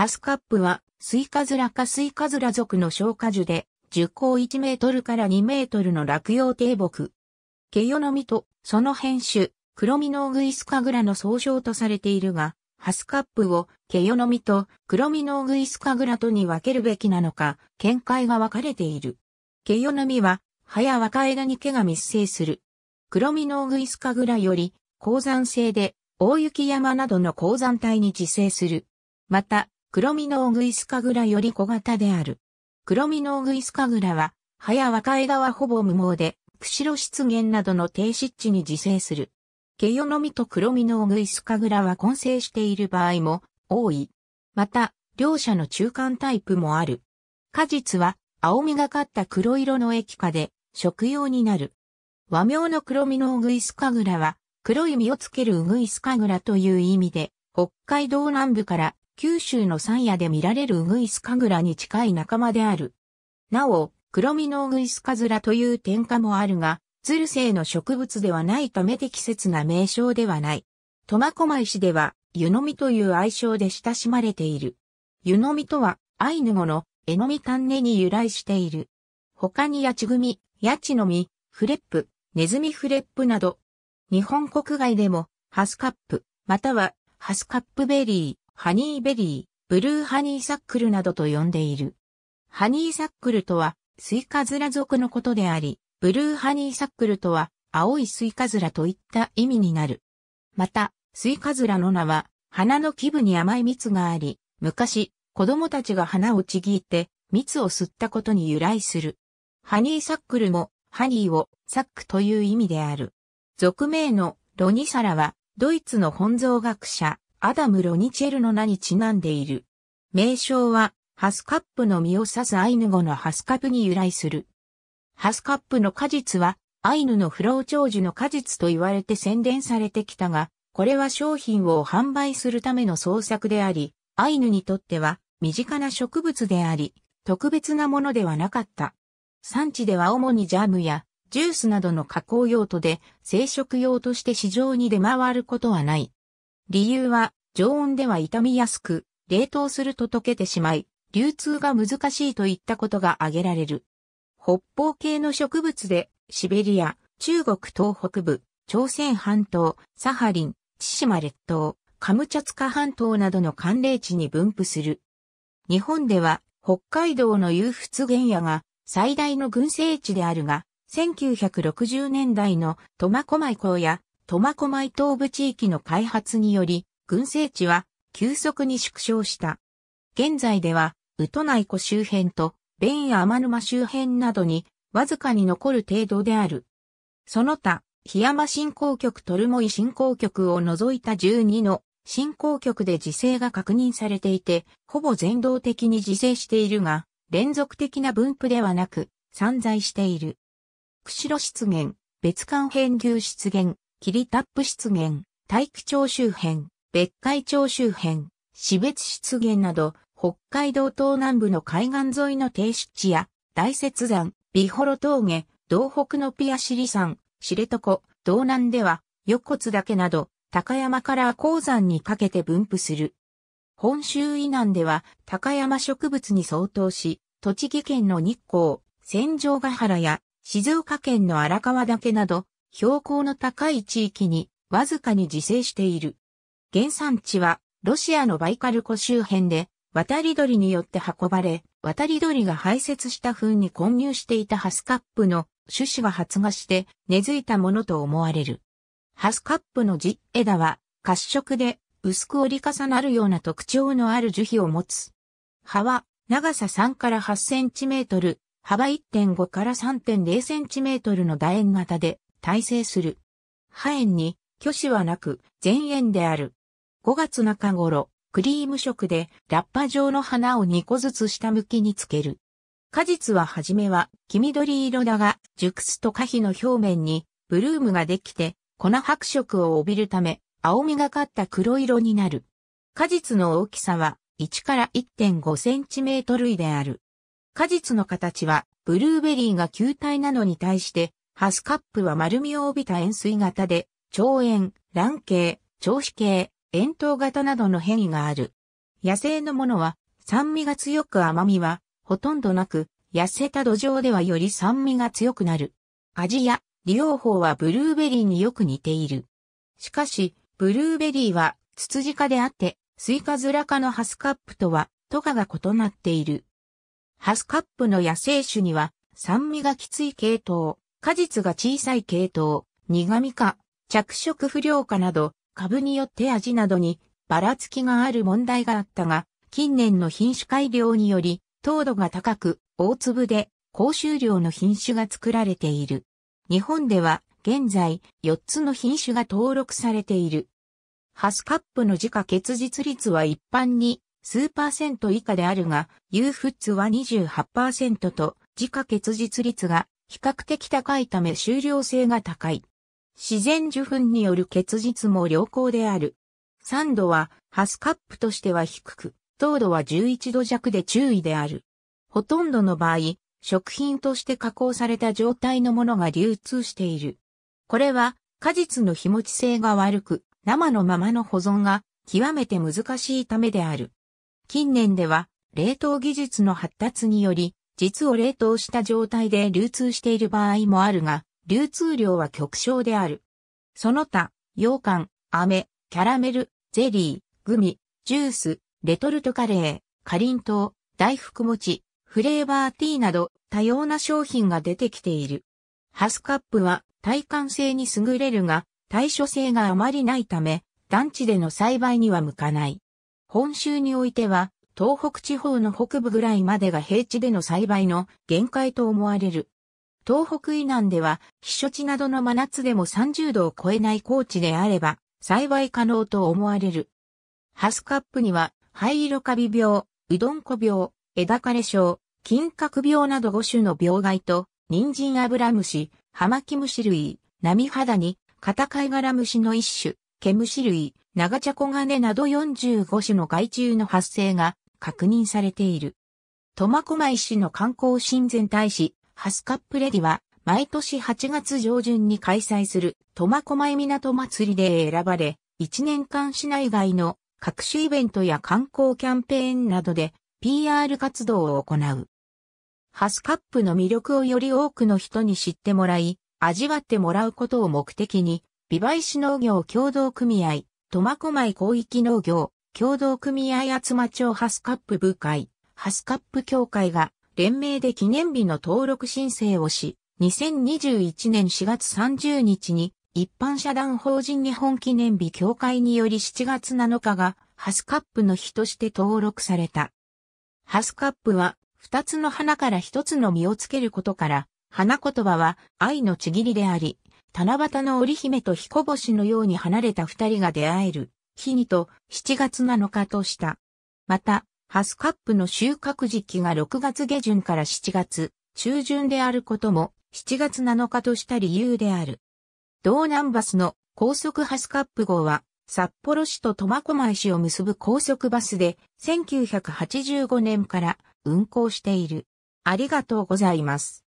ハスカップはスイカズラ科スイカズラ属の小果樹で、樹高1メートルから2メートルの落葉低木。ケヨの実とその変種、クロミノウグイスカグラの総称とされているが、ハスカップをケヨの実とクロミノウグイスカグラとに分けるべきなのか、見解が分かれている。ケヨの実は、葉や若枝に毛が密生する。クロミノウグイスカグラより、高山性で、大雪山などの高山帯に自生する。また、クロミノウグイスカグラより小型である。クロミノウグイスカグラは、葉や若枝はほぼ無毛で、釧路湿原などの低湿地に自生する。ケヨの実とクロミノウグイスカグラは混生している場合も多い。また、両者の中間タイプもある。果実は、青みがかった黒色の液化で、食用になる。和名のクロミノウグイスカグラは、黒い実をつけるウグイスカグラという意味で、北海道南部から、九州の山野で見られるウグイスカグラに近い仲間である。なお、クロミノウグイスカズラという点下もあるが、ツル性の植物ではないため適切な名称ではない。苫小牧市では、湯の実という愛称で親しまれている。湯の実とは、アイヌ語のエノミタンネに由来している。他にヤチグミ、ヤチの実、フレップ、ネズミフレップなど、日本国外でも、ハスカップ、または、ハスカップベリー、ハニーベリー、ブルーハニーサックルなどと呼んでいる。ハニーサックルとは、スイカズラ属のことであり、ブルーハニーサックルとは、青いスイカズラといった意味になる。また、スイカズラの名は、花の基部に甘い蜜があり、昔、子供たちが花をちぎって、蜜を吸ったことに由来する。ハニーサックルも、ハニーを、サックという意味である。属名のロニサラは、ドイツの本草学者、アダム・ロニチェルの名にちなんでいる。名称は、ハスカップの実を指すアイヌ語のハスカプに由来する。ハスカップの果実は、アイヌの不老長寿の果実と言われて宣伝されてきたが、これは商品を販売するための創作であり、アイヌにとっては身近な植物であり、特別なものではなかった。産地では主にジャムやジュースなどの加工用途で、生食用として市場に出回ることはない。理由は、常温では傷みやすく、冷凍すると溶けてしまい、流通が難しいといったことが挙げられる。北方系の植物で、シベリア、中国東北部、朝鮮半島、サハリン、千島列島、カムチャツカ半島などの寒冷地に分布する。日本では、北海道の勇払原野が最大の群生地であるが、1960年代の苫小牧港や、苫小牧東部地域の開発により、群生地は急速に縮小した。現在では、ウトナイ湖周辺と、ベンや天沼周辺などに、わずかに残る程度である。その他、檜山振興局トルモイ振興局を除いた12の振興局で自生が確認されていて、ほぼ全道的に自生しているが、連続的な分布ではなく、散在している。釧路湿原、別管片牛湿原。霧タップ湿原、大樹町周辺、別海町周辺、標別湿原など、北海道東南部の海岸沿いの低湿地や、大雪山、美幌峠、道北のピアシリ山、知床、道南では、横津岳など、高山から高山にかけて分布する。本州以南では、高山植物に相当し、栃木県の日光、戦場ヶ原や、静岡県の荒川岳など、標高の高い地域にわずかに自生している。原産地はロシアのバイカル湖周辺で渡り鳥によって運ばれ、渡り鳥が排泄した糞に混入していたハスカップの種子が発芽して根付いたものと思われる。ハスカップの地枝は褐色で薄く折り重なるような特徴のある樹皮を持つ。葉は長さ3から8センチメートル、幅 1.5 から 3.0 センチメートルの楕円型で、大成する。葉縁に鋸歯はなく全円である。5月中頃、クリーム色でラッパ状の花を2個ずつ下向きにつける。果実は初めは黄緑色だが、熟すと果皮の表面にブルームができて粉白色を帯びるため、青みがかった黒色になる。果実の大きさは1から 1.5 センチメートルである。果実の形はブルーベリーが球体なのに対して、ハスカップは丸みを帯びた円錐型で、長円、卵形、長子形、円筒型などの変異がある。野生のものは酸味が強く甘みはほとんどなく、痩せた土壌ではより酸味が強くなる。味や利用法はブルーベリーによく似ている。しかし、ブルーベリーはツツジ科であって、スイカズラ科のハスカップとはとかが異なっている。ハスカップの野生種には酸味がきつい系統、果実が小さい系統、苦味か、着色不良かなど、株によって味などにばらつきがある問題があったが、近年の品種改良により、糖度が高く、大粒で、高収量の品種が作られている。日本では、現在、4つの品種が登録されている。ハスカップの時価結実率は一般に、数%以下であるが、ユーフッツは 28% と、時価結実率が比較的高いため収量性が高い。自然受粉による結実も良好である。酸度は、ハスカップとしては低く、糖度は11度弱で注意である。ほとんどの場合、食品として加工された状態のものが流通している。これは果実の日持ち性が悪く、生のままの保存が極めて難しいためである。近年では冷凍技術の発達により、実を冷凍した状態で流通している場合もあるが、流通量は極少である。その他、羊羹、飴、キャラメル、ゼリー、グミ、ジュース、レトルトカレー、かりんとう、大福餅、フレーバーティーなど多様な商品が出てきている。ハスカップは耐寒性に優れるが耐暑性があまりないため団地での栽培には向かない。本州においては東北地方の北部ぐらいまでが平地での栽培の限界と思われる。東北以南では避暑地などの真夏でも30度を超えない高地であれば栽培可能と思われる。ハスカップには灰色カビ病、うどんこ病、枝枯れ症、金角病など5種の病害と、人参アブラムシ、ハマキムシ類、波肌に、カタカイガラムシの一種、ケムシ類、長茶コガネなど45種の害虫の発生が確認されている。苫小牧市の観光親善大使、ハスカップレディは、毎年8月上旬に開催する苫小牧港祭りで選ばれ、1年間市内外の各種イベントや観光キャンペーンなどで PR 活動を行う。ハスカップの魅力をより多くの人に知ってもらい、味わってもらうことを目的に、美唄市農業協同組合、苫小牧広域農業協同組合厚真町ハスカップ部会、ハスカップ協会が連名で記念日の登録申請をし、2021年4月30日に、一般社団法人日本記念日協会により7月7日がハスカップの日として登録された。ハスカップは2つの花から1つの実をつけることから、花言葉は愛のちぎりであり、七夕の織姫と彦星のように離れた2人が出会える日にと7月7日とした。また、ハスカップの収穫時期が6月下旬から7月中旬であることも7月7日とした理由である。道南バスの高速ハスカップ号は札幌市と苫小牧市を結ぶ高速バスで1985年から運行している。ありがとうございます。